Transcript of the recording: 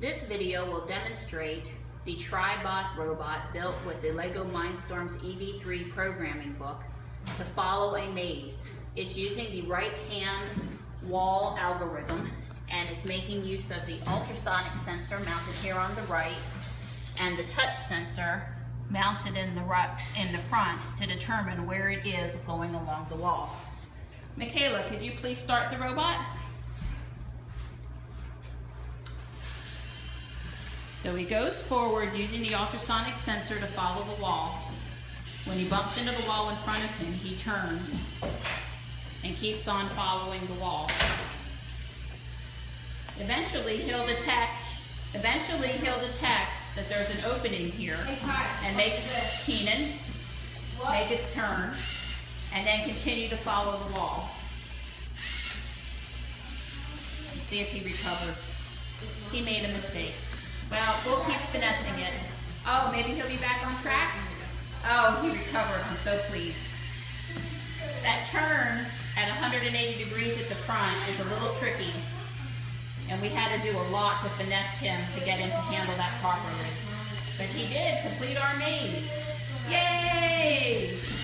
This video will demonstrate the TriBot robot built with the LEGO Mindstorms EV3 programming book to follow a maze. It's using the right-hand wall algorithm, and it's making use of the ultrasonic sensor mounted here on the right and the touch sensor mounted in the front to determine where it is going along the wall. Michaela, could you please start the robot? So he goes forward using the ultrasonic sensor to follow the wall. When he bumps into the wall in front of him, he turns and keeps on following the wall. Eventually he'll detect that there's an opening here and make a turn, and then continue to follow the wall. Let's see if he recovers. He made a mistake. Well, we'll keep finessing it. Oh, maybe he'll be back on track? Oh, he recovered. I'm so pleased. That turn at 180 degrees at the front is a little tricky, and we had to do a lot to finesse him to get him to handle that properly. But he did complete our maze. Yay!